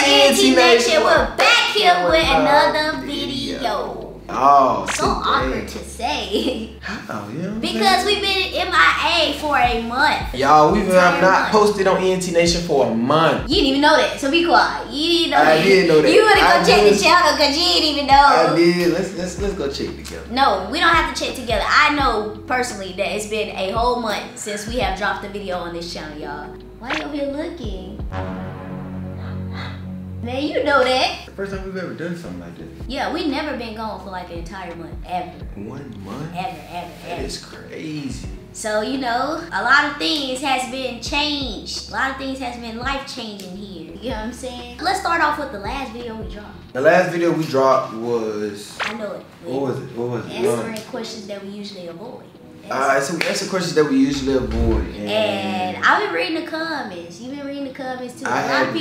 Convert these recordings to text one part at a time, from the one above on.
good, E&T Nation? We're back here with another video. Oh, so awkward to say. Oh, yeah. Because we've been MIA for a month. Y'all, we have not posted on E&T Nation for a month. You didn't even know that, so be quiet. You didn't know that. I didn't know that. You wanna go check the channel because you didn't even know. I did. Let's go check together. No, we don't have to check together. I know personally that it's been a whole month since we have dropped a video on this channel, y'all. Why are you looking? Man, you know that. The first time we've ever done something like this. Yeah, we never been gone for like an entire month, ever. 1 month? Ever. That is crazy. So, you know, a lot of things has been changed. A lot of things has been life-changing here. You know what I'm saying? Let's start off with the last video we dropped. The last video we dropped was... I know it. What was it? Answering questions that we usually avoid. That's the questions that we usually avoid. And I've been reading the comments. You've been reading the comments too. I haven't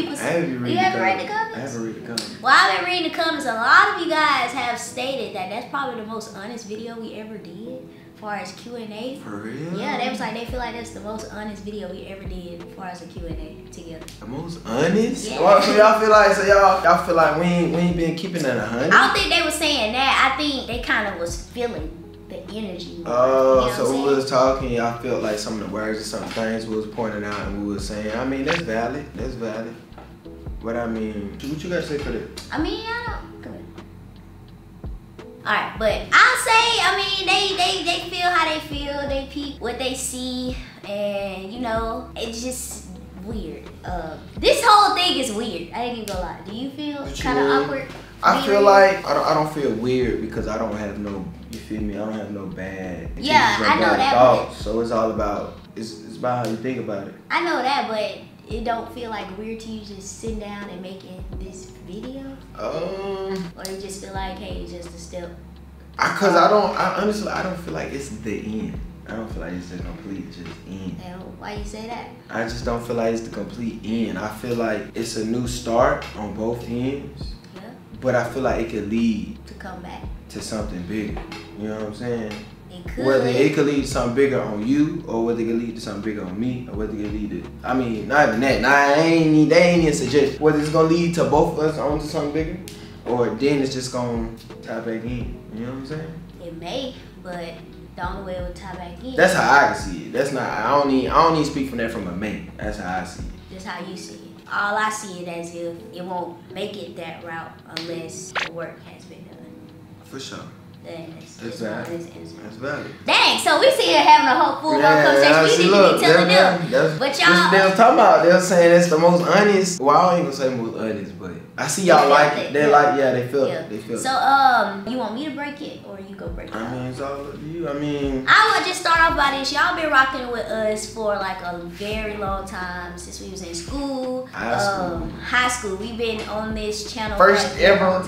read the comments. Well, I've been reading the comments. A lot of you guys have stated that that's probably the most honest video we ever did, as far as Q&A. For real? Yeah, they was like they feel like that's the most honest video we ever did, as far as a Q&A together. The most honest? Yeah. Well, so y'all feel like we ain't been keeping that 100. I don't think they were saying that. I think they kind of was feeling the energy. Oh, you know, so we was talking, y'all felt like some of the words or some things we was pointing out and we was saying, I mean, that's valid, But I mean, what you gotta say for that? I mean, alright, but I'll say, I mean, they feel how they feel, they peep what they see, and you know, it's just weird. This whole thing is weird. I ain't even gonna lie. Do you feel kind of awkward? I feel like I don't feel weird because I don't have no, you feel me? I don't have no bad. Yeah, I know that. Thoughts, so it's all about it's about how you think about it. I know that, but it don't feel like weird to you just sitting down and making this video. Or you just feel like, hey, it's just a step. Honestly I don't feel like it's the end. I don't feel like it's the complete end. And why you say that? I just don't feel like it's the complete end. I feel like it's a new start on both ends. But I feel like it could lead to come back to something bigger. You know what I'm saying? It could. Whether it could lead to something bigger on you, or whether it could lead to something bigger on me, or whether it could lead to, I mean, not even that. They ain't even suggest whether it's gonna lead to both of us onto something bigger, or then it's just gonna tie back in. You know what I'm saying? It may, but the only way it would tie back in. That's how I can see it. That's not. I don't need to speak from that from a man. That's how I see it. That's how you see it. All I see it as if it won't make it that route unless the work has been done. For sure. That's valid. That's valid. Dang, so we see here having a whole full conversation. We didn't even tell them. But y'all, they were talking about, they were saying that's the most honest. Well, I ain't gonna say most honest, but I see y'all like it. They like, yeah, they feel it. They feel it. So, you want me to break it or you go break it? I mean, it's all up to you. I mean, I would just start off by this. Y'all been rocking with us for like a very long time since we was in school. High school. We've been on this channel first ever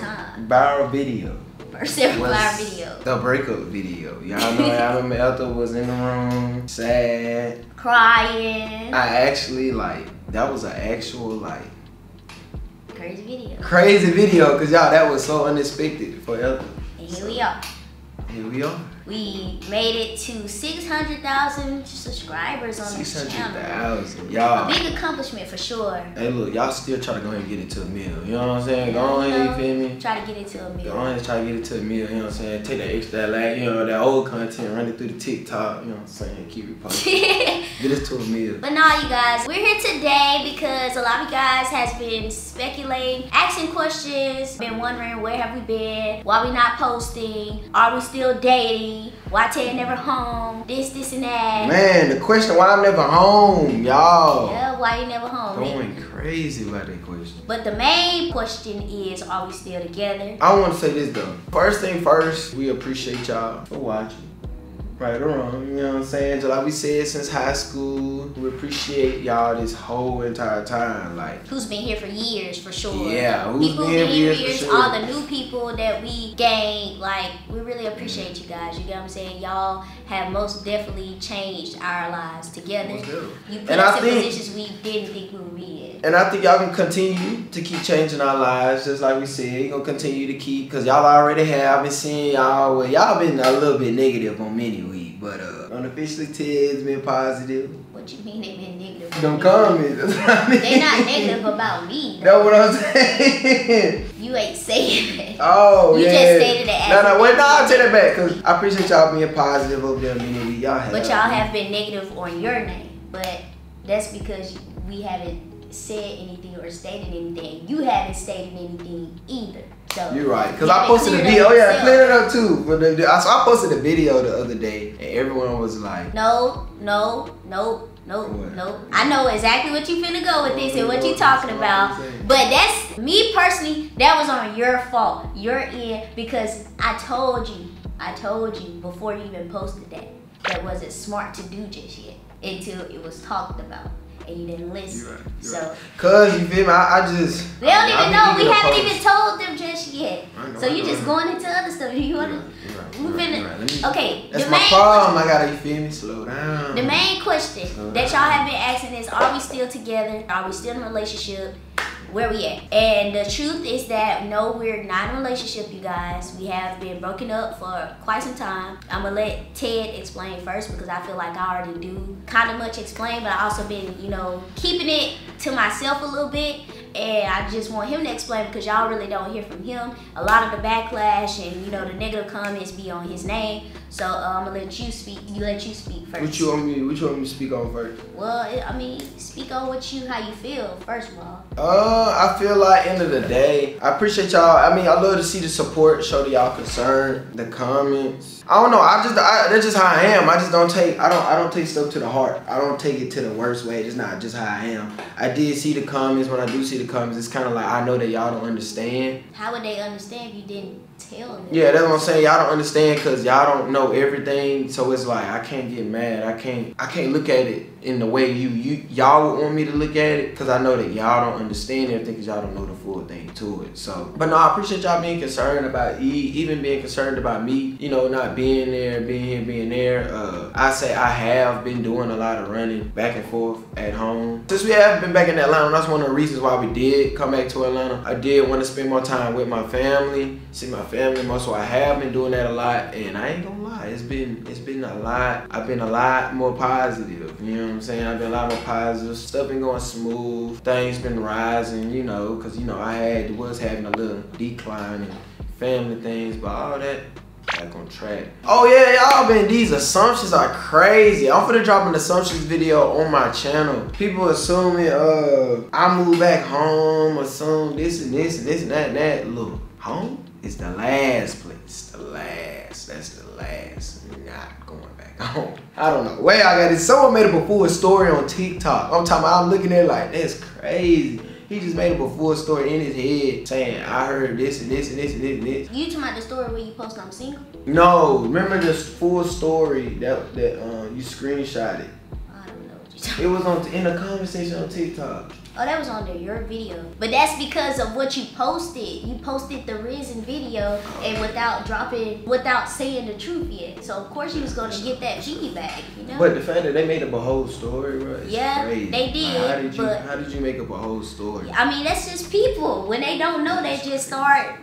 viral video. First ever live video. The breakup video. Y'all know Ethel was in the room, sad, crying. I actually like that was an actual like crazy video. Crazy video, cause y'all that was so unexpected for Ethel. And here we are. Here we are. We made it to 600,000 subscribers on this channel. 600,000, y'all. A big accomplishment for sure. Hey, look, y'all still try to go ahead and get it to a meal. You know what I'm saying? Go ahead, you feel me? Try to get it to a meal. Go ahead and try to get it to a meal. You know what I'm saying? Take that extra, like, you know, that old content, run it through the TikTok. You know what I'm saying? Keep it posted. Get it to a meal. But no, you guys, we're here today because a lot of you guys has been speculating, asking questions, been wondering where have we been, why we not posting, are we still dating? Why Ted never home? This and that. Man, the question why I'm never home, y'all. Yeah, why you never home? Going crazy about that question. But the main question is, are we still together? I want to say this though. First thing first, we appreciate y'all for watching. Right or wrong, you know what I'm saying? Just like we said since high school, we appreciate y'all this whole entire time. Like, who's been here for years for sure. Yeah, who's been here for years, all the new people that we gained, like, we really appreciate you guys, you get what I'm saying? Y'all have most definitely changed our lives together. You put us in positions we didn't think we would be in. And I think y'all can continue to keep changing our lives, just like we said. You're gonna continue to keep, cause y'all already have. I've been seeing y'all, well, y'all been a little bit negative on Mini Wheat, but Officially Ted's been positive. What you mean they been negative? Don't call me. That's what I mean. They not negative about me. That's what I'm saying. You ain't saying it. Oh, you yeah. You just stated it as no, wait, no, I'll take it back. Because I appreciate y'all being positive over there. But y'all have been negative on your name. But that's because we haven't said anything or stated anything. You haven't stated anything either. So you're right, because I posted a video. Oh yeah, cleared it up too. But I posted a video the other day, and everyone was like, "No, no, no, no, no." I know exactly what you finna go with this and what you talking about. But that's me personally. That was on your fault, your end, because I told you before you even posted that. That wasn't smart to do just yet until it was talked about. And you didn't listen. You're right, you're so right. Cause you feel me, they don't even know. We haven't even told them just yet. Know, so you just going into other stuff. You wanna move in? Okay. That's my problem. I gotta, you feel me? Slow down. The main question that y'all have been asking is: are we still together? Are we still in a relationship? Where we at? And the truth is that no, we're not in a relationship, you guys. We have been broken up for quite some time. I'm gonna let Ted explain first because I feel like I already do kind of much explain, but I also been, you know, keeping it to myself a little bit. And I just want him to explain because y'all really don't hear from him. A lot of the backlash and, you know, the negative comments be on his name. So I'm gonna let you speak. You let you speak first. What you want me? What you want me to speak on first? Well, I mean, speak on what you, how you feel first of all. I feel like end of the day, I appreciate y'all. I mean, I love to see the support, show y'all concern, the comments. I don't know. That's just how I am. I just don't take. I don't take stuff to the heart. I don't take it to the worst way. It's not just how I am. I did see the comments. When I do see the comments, it's kind of like I know that y'all don't understand. How would they understand if you didn't tell them? Yeah, that's what I'm saying. Y'all don't understand because y'all don't know everything. So it's like I can't get mad. I can't look at it in the way y'all would want me to look at it because I know that y'all don't understand everything because y'all don't know the full thing to it. So, but no, I appreciate y'all being concerned about E, even being concerned about me. You know, not being there, being here, being there. I say I have been doing a lot of running back and forth at home since we have been back in Atlanta. That's one of the reasons why we did come back to Atlanta. I did want to spend more time with my family, see my family more. So I have been doing that a lot, and I ain't gonna lie, it's been a lot. I've been a lot more positive. You know what I'm saying? I've been a lot more positive. Stuff been going smooth. Things been rising. You know, cause you know I was having a little decline in family things, but all that. Back on track. Oh yeah, y'all been, these assumptions are crazy. I'm finna drop an assumptions video on my channel. People assuming I move back home, assume this and this and this and that and that. Look, home is the last place. The last. That's the last. I'm not going back home. I don't know. Wait, I got this. Someone made up a full story on TikTok. I'm talking about, I'm looking at it like, that's crazy. He just made up a full story in his head saying, I heard this and this and this and this and this. You talking about the story where you post I'm single? No, remember this full story that you screenshotted? I don't know what you're talking about. It was in a conversation on TikTok. Oh, that was under your video. But that's because of what you posted. You posted the reason video and without saying the truth yet. So of course you was gonna get that feedback, you know? But the fact that they made up a whole story, right? Yeah, crazy. They did. Like, how did you make up a whole story? I mean, that's just people. When they don't know, they just start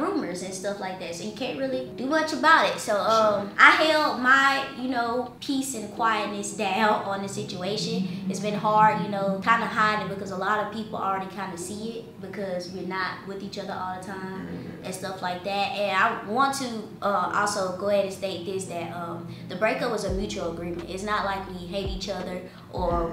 rumors and stuff like that. So you can't really do much about it. So I held my, you know, peace and quietness down on the situation. It's been hard, you know, kind of hiding. Because a lot of people already kind of see it because we're not with each other all the time and stuff like that. And I want to also go ahead and state this, that the breakup was a mutual agreement. It's not like we hate each other or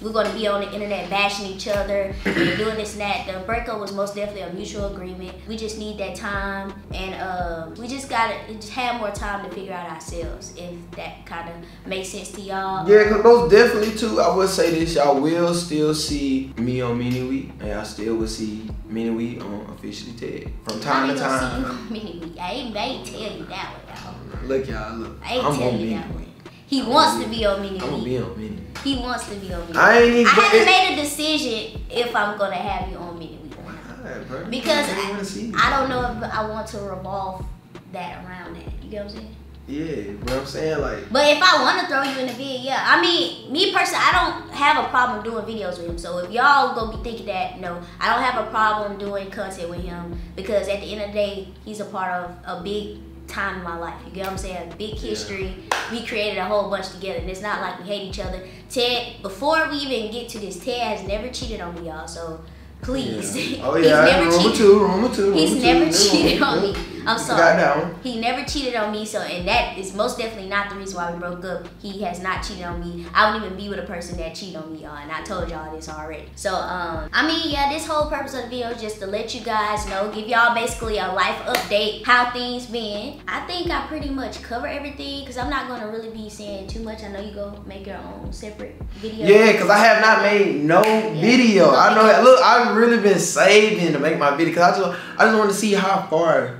we're going to be on the internet bashing each other and doing this and that. The breakup was most definitely a mutual agreement. We just need that time, and we just got to have more time to figure out ourselves, if that kind of makes sense to y'all. Yeah, because most definitely too, I would say this, y'all will still see me on Mini Wheat, and y'all still will see Mini Wheat on Officially Ted from time to time. See you on Mini Wheat. I ain't tell you that one, y'all. Look, y'all, look. I'm on Mini Wheat. He wants to be on Mini Wheat. I'm gonna be on Mini Wheat. He wants to be on Mini Wheat. I haven't made a decision if I'm gonna have you on Mini Wheat. Why, because I don't know if I want to revolve that around that. You get what I'm saying? Yeah, but I'm saying like. But if I want to throw you in the video, yeah. I mean, me personally, I don't have a problem doing videos with him. So if y'all gonna be thinking that, no, I don't have a problem doing content with him because at the end of the day, he's a part of a big time in my life. You get what I'm saying? Big history. Yeah. We created a whole bunch together. And it's not like we hate each other. Ted, before we even get to this, Ted has never cheated on me, y'all. So please. Yeah. Oh yeah, rumor two. He's never cheated on me. I'm sorry. He never cheated on me. So, and that is most definitely not the reason why we broke up. He has not cheated on me. I wouldn't even be with a person that cheated on me, y'all. And I told y'all this already. So, I mean, yeah, this whole purpose of the video is just to let you guys know, give y'all basically a life update, how things been. I think I pretty much cover everything because I'm not going to really be saying too much. I know you go make your own separate video. Yeah, because I have not made no video. I know that. Look, I've really been saving to make my video because I just want to see how far.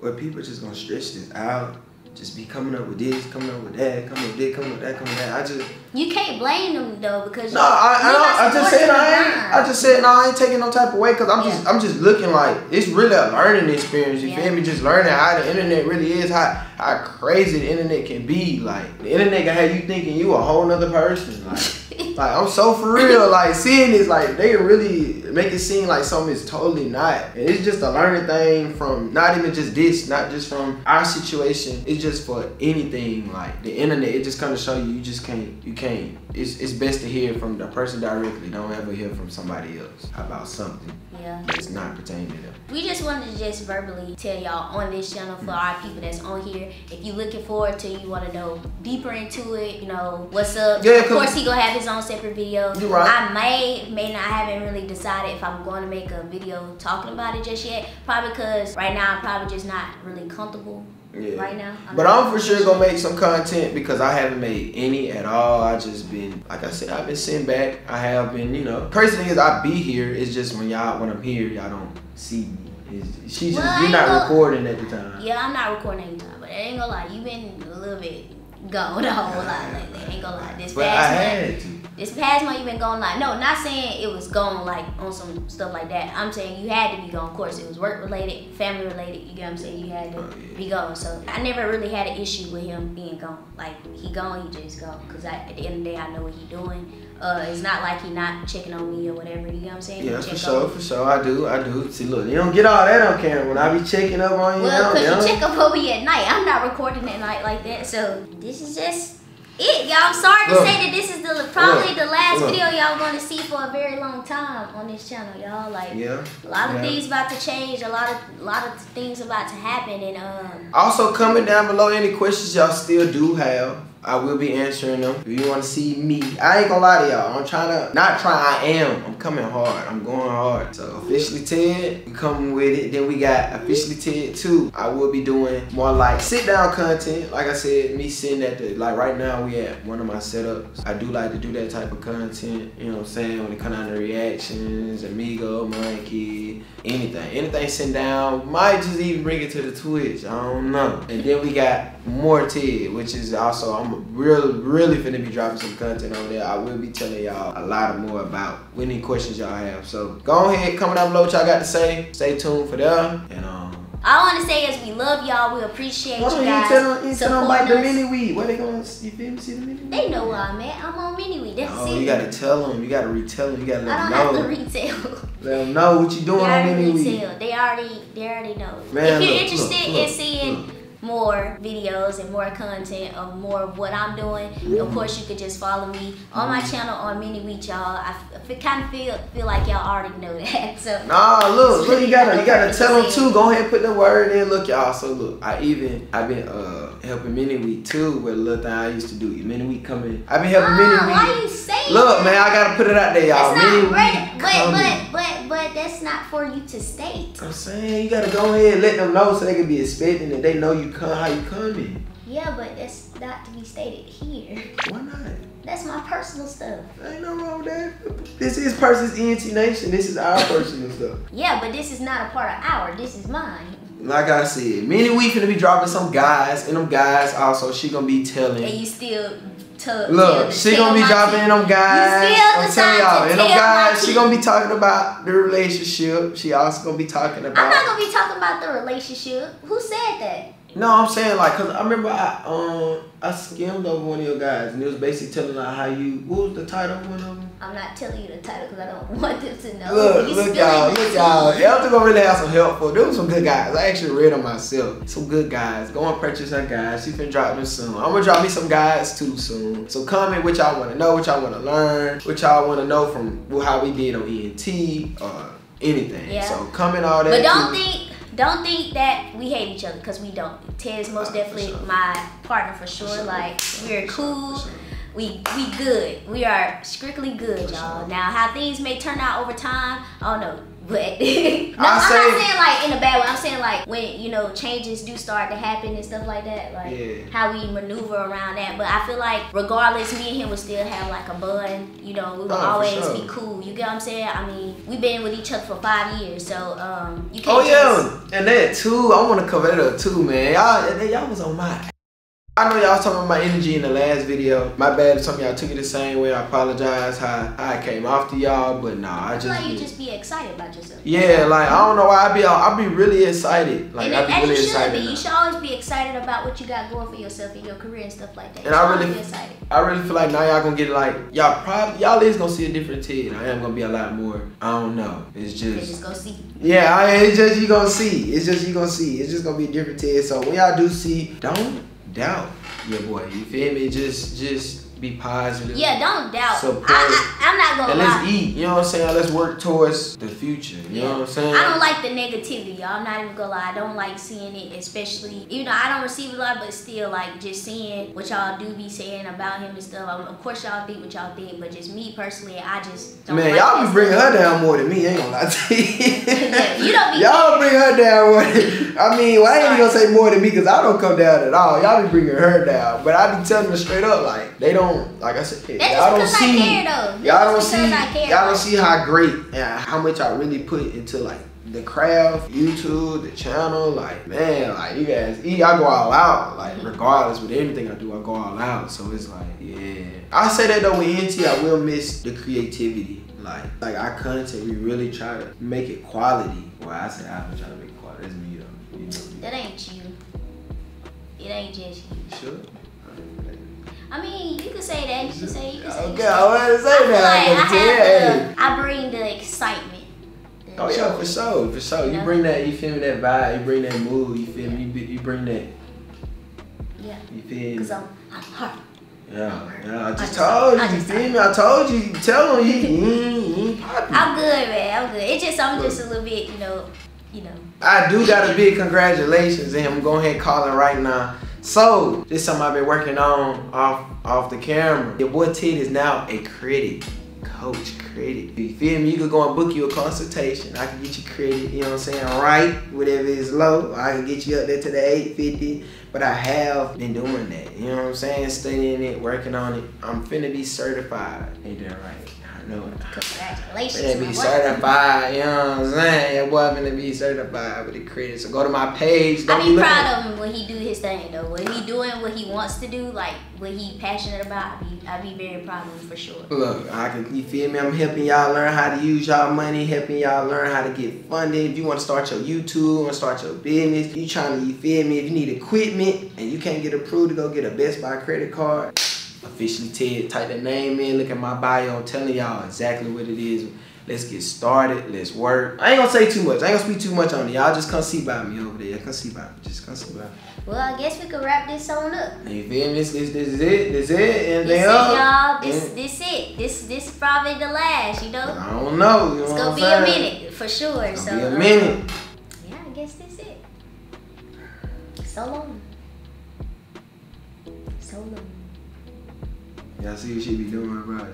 Where people just gonna stretch this out, just be coming up with this, coming up with that, coming up with this, coming up with that, coming up with that. I just you can't blame them though because no, I just said I ain't taking no type of way because I'm just looking like it's really a learning experience. You feel me? Just learning how the internet really is, how crazy the internet can be. Like the internet can have you thinking you a whole nother person. Like like I'm so for real. Like seeing this, like they really. Make it seem like something is totally not. And it's just a learning thing from not even just this, not just from our situation. It's just for anything like the internet. It just kind of show you you just can't. It's best to hear from the person directly. Don't ever hear from somebody else about something. Yeah. It's not pertaining to them. We just wanted to just verbally tell y'all on this channel for our people that's on here. If you looking forward to, you want to know deeper into it, you know what's up. Yeah, of course he gonna have his own separate video. You're right. I may not. I haven't really decided if I'm going to make a video talking about it just yet. Probably because right now I'm probably just not really comfortable. Yeah. Right now, but I'm for sure gonna make some content because I haven't made any at all. I just been, like I said, I've been sitting back. I have been, you know. Personally, is I be here. It's just when I'm here, y'all don't see me. She's just well, you're not recording at the time. Yeah, I'm not recording at the time. But I ain't gonna lie, you've been a little bit gone the whole lot lately. I ain't gonna lie, this past month. This past month, you've been gone like, no, not saying it was gone like on some stuff like that. I'm saying you had to be gone. Of course, it was work related, family related. You get what I'm saying? You had to be gone. So I never really had an issue with him being gone. Like he gone, he just gone. Cause at the end of the day, I know what he doing. It's not like he not checking on me or whatever. You know what I'm saying? Yeah, for sure. I do. See, look, you don't get all that on camera when I be checking up on you. Well, cause you check up on me at night. I'm not recording at night like that. So this is just. Y'all, I'm sorry to say that this is probably the last video y'all gonna see for a very long time on this channel, y'all. Like a lot of things about to change, a lot of things about to happen, and also comment down below any questions y'all still do have. I will be answering them. If you want to see me, I ain't gonna lie to y'all. I am. I'm coming hard. I'm going hard. So Officially Ted, we coming with it. Then we got Officially Ted 2. I will be doing more like sit down content. Like I said, me sitting at the, like right now we at one of my setups. I do like to do that type of content. You know what I'm saying? When it comes down to reactions, Amigo, Monkey, anything sitting down. Might just even bring it to the Twitch. I don't know. And then we got more Ted, which is also I'm really finna be dropping some content on there. I will be telling y'all a lot more about any questions y'all have. So go ahead, comment down below what y'all got to say. Stay tuned for them. And all I want to say is we love y'all. We appreciate you guys. You tell them like the Mini Wheat. Where they gonna see the Mini Wheat? They know where I'm at. I'm on Mini Wheat. That's it. You gotta tell them. You gotta retell them. You gotta let them know. I don't have to retell. Let them know what you doing on Mini Wheat. They already know. Man, if you're interested in seeing more videos and more content of more of what I'm doing, of course you could just follow me on my channel on Mini Wheat, y'all. I kind of feel like y'all already know that. So nah, look, you gotta tell them too. Go ahead and put the word in. Look, y'all. So look, I've been helping Mini Wheat too with a little thing I used to do. Mini Wheat coming. I've been helping Mini Wheat. Why you saying? Look, man, I gotta put it out there, y'all. But that's not for you to state. I'm saying you gotta go ahead and let them know so they can be expecting that they know you. How you coming? Yeah, but that's not to be stated here. Why not? That's my personal stuff. Ain't no wrong with that. This is E&T Nation. This is our personal stuff. Yeah, but this is not a part of our. This is mine. Like I said, Mini Wheat gonna be dropping some guys, and them guys also she gonna be telling. And you still. Look, she gonna be dropping in them guys. I'm telling y'all, in them guys, she gonna be talking about the relationship. She also gonna be talking about. I'm not gonna be talking about the relationship. Who said that? No, I'm saying like, cause I remember I skimmed over one of your guys and it was basically telling out how you. What was the title of one of them? I'm not telling you the title because I don't want them to know. Look y'all, look y'all. Ethel gonna really have some help for. There was some good guys. I actually read them myself. Some good guys. Go and purchase her guys. She finna drop them soon. I'm gonna drop me some guys too soon. So comment what y'all wanna know, what y'all wanna learn, what y'all wanna know from how we did on E&T or anything. Yeah. So comment all that. But don't think. Don't think that we hate each other because we don't. Ted's most definitely my partner for sure. Like we're cool, we good. We are strictly good, y'all. Now how things may turn out over time, I don't know. But no, I'm not saying like in a bad way. I'm saying like when you know changes do start to happen and stuff like that, like how we maneuver around that. But I feel like regardless, me and him would still have like a bond. You know, we would always be cool. You get what I'm saying? I mean, we've been with each other for 5 years, so you can't. And that too. I want to cover that up too, man. Y'all was on my. I know y'all was talking about my energy in the last video. My bad if some of y'all took it the same way. I apologize how I came off to y'all, but nah, I just like you just be excited about yourself. Yeah, like I don't know why I be really excited. Like I be really excited. You should always be excited about what you got going for yourself in your career and stuff like that. And I really feel like now y'all gonna get like y'all is gonna see a different Ted. I am gonna be a lot more. I don't know. It's just you're just gonna see. Yeah, it's just you gonna see. It's just you gonna see. It's just gonna be a different Ted. So when y'all do see, don't doubt your boy, you feel me? Just be positive. Yeah, don't doubt. Support. I'm not gonna lie. Let's eat, you know what I'm saying? Let's work towards the future, you know what I'm saying? I don't like the negativity, y'all. I'm not even gonna lie. I don't like seeing it, especially, you know, I don't receive a lot, but still, like, just seeing what y'all do be saying about him and stuff. I mean, of course, y'all think what y'all think, but just me personally, I just don't like y'all be bringing her down more than me, ain't gonna lie to you. You don't be y'all bring her down more than I mean, why ain't you gonna say more than me? Cause I don't come down at all. Y'all be bringing her down, but I be telling her straight up, like they don't, like I said, y'all don't see, y'all don't see how great and how much I really put into like the craft, YouTube, the channel. Like man, like you guys, I go all out. Like regardless with everything I do, I go all out. So it's like, yeah, I say that though with E&T, I will miss the creativity. Like our content, we really try to make it quality. Well, I say I've been trying to make it quality. That's me. That ain't you. It ain't just you. Sure. I mean, you can say that. You can say. You can say. Okay, I want to say that. Like I bring the excitement. The yeah, for sure, for sure. You bring that. You feel me? That vibe. You bring that mood. You feel me? You bring that. Yeah. You feel me? Cause I'm hurt. Yeah, I just told you, you tell him you ain't popping. I'm good, man. I'm good. It's just I'm just a little bit, you know. I do got a big congratulations and I'm going ahead and calling right now. So this is something I've been working on off the camera. Your boy Ted is now a credit coach. Credit, you feel me? You could go and book you a consultation. I can get you credit, you know what I'm saying, right? Whatever is low, I can get you up there to the 850. But I have been doing that, you know what I'm saying? Studying it, working on it. I'm finna be certified. Ain't that right? No. Congratulations. I'm finna be certified, you know what I'm saying? Your boy finna be certified with the credit. So go to my page. Don't I be proud of him when he do his thing though. When he doing what he wants to do, like what he passionate about, I be very proud of him for sure. Look, you feel me? I'm helping y'all learn how to use y'all money, helping y'all learn how to get funded. If you want to start your YouTube, want to start your business, you trying to, you feel me? If you need equipment and you can't get approved to go get a Best Buy credit card, Officially Ted, type that name in, look at my bio, I'm telling y'all exactly what it is. Let's get started, let's work. I ain't gonna say too much, I ain't gonna speak too much on it. Y'all just come see by me over there, come see by me, just come see by me. Well, I guess we could wrap this on up. You feel me? This is it, this is it, and they up. This is it, y'all, this is probably the last, you know? I don't know, you know what I'm saying? It's gonna be a minute, for sure. It's gonna be a minute. Yeah, I guess this is it. So long. So long. Y'all see what she be doing, bro.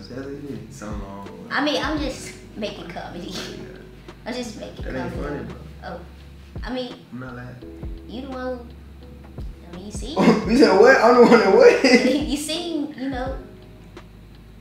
So long. I mean, I'm just making comedy. Yeah. I'm just making comedy. That ain't funny, bro. Oh. I mean. I'm not laughing. You the one who, I mean, you see. You said what? I'm the one that what? You seen, you know,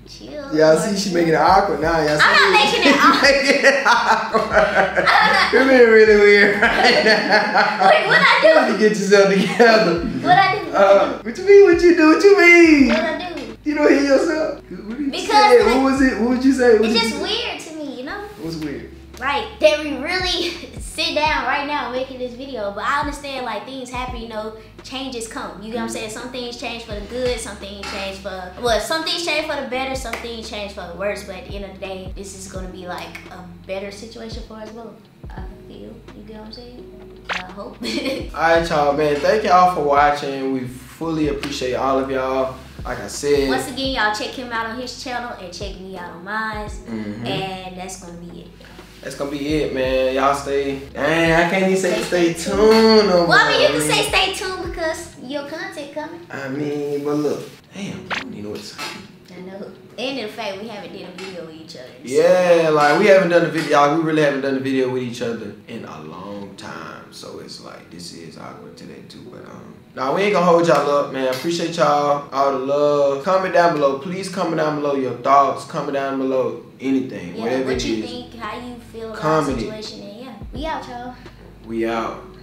chill. Y'all see she making it awkward now. Y'all see I'm not making it awkward. Making it awkward. You're being really weird right now. Wait, what I do? You have to get yourself together. What I do? What you mean what you do? What you mean? What I do? You don't hear yourself? What did you say? What was it? What would you say? It's just weird to me, you know? What's weird? like that we really sit down right now making this video. But I understand, like, things happen, you know, changes come. You know what I'm saying? Some things change for the good, some things change for, well, some things change for the better, some things change for the worse. But at the end of the day, this is gonna be like a better situation for us both. I feel, you get what I'm saying? I hope. Alright y'all, man, thank y'all for watching. We fully appreciate all of y'all. Like I said, once again, y'all check him out on his channel and check me out on mine. And that's gonna be it. That's gonna be it, man. Y'all stay. Dang, I can't even say stay tuned. No, well, I mean, you can say stay tuned because your content coming. I mean, but look, damn, I don't even know what to say. I know. And in fact, we haven't done a video with each other. So. Yeah, like we haven't done a video. Like, we really haven't done a video with each other in a long time. So it's like this is awkward today too. But nah, we ain't gonna hold y'all up, man. Appreciate y'all, all the love. Comment down below, please. Comment down below your thoughts. Comment down below anything, whatever it is. What you think? How you feel about the situation? And yeah, we out, y'all. We out.